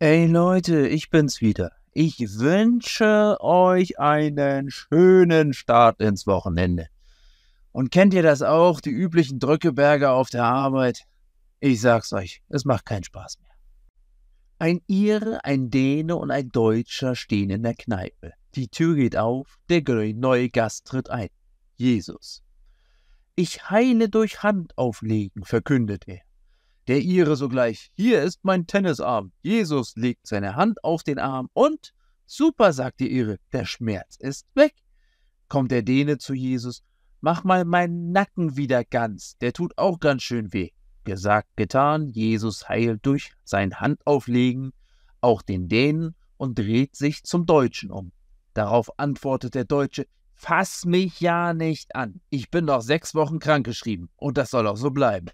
Ey Leute, ich bin's wieder. Ich wünsche euch einen schönen Start ins Wochenende. Und kennt ihr das auch, die üblichen Drückeberger auf der Arbeit? Ich sag's euch, es macht keinen Spaß mehr. Ein Ire, ein Däne und ein Deutscher stehen in der Kneipe. Die Tür geht auf, der neue Gast tritt ein. Jesus. Ich heile durch Handauflegen, verkündet er. Der Ire sogleich, hier ist mein Tennisarm. Jesus legt seine Hand auf den Arm und, super, sagt der Ire, der Schmerz ist weg. Kommt der Däne zu Jesus, mach mal meinen Nacken wieder ganz, der tut auch ganz schön weh. Gesagt, getan, Jesus heilt durch sein Handauflegen auch den Dänen und dreht sich zum Deutschen um. Darauf antwortet der Deutsche, fass mich ja nicht an, ich bin doch 6 Wochen krankgeschrieben und das soll auch so bleiben.